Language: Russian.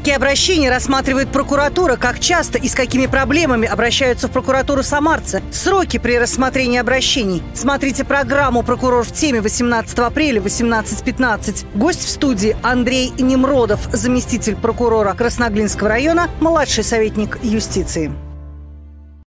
Какие обращения рассматривает прокуратура? Как часто и с какими проблемами обращаются в прокуратуру самарцы? Сроки при рассмотрении обращений. Смотрите программу «Прокурор в теме» 18 апреля 18:15. Гость в студии Андрей Немродов, заместитель прокурора Красноглинского района, младший советник юстиции.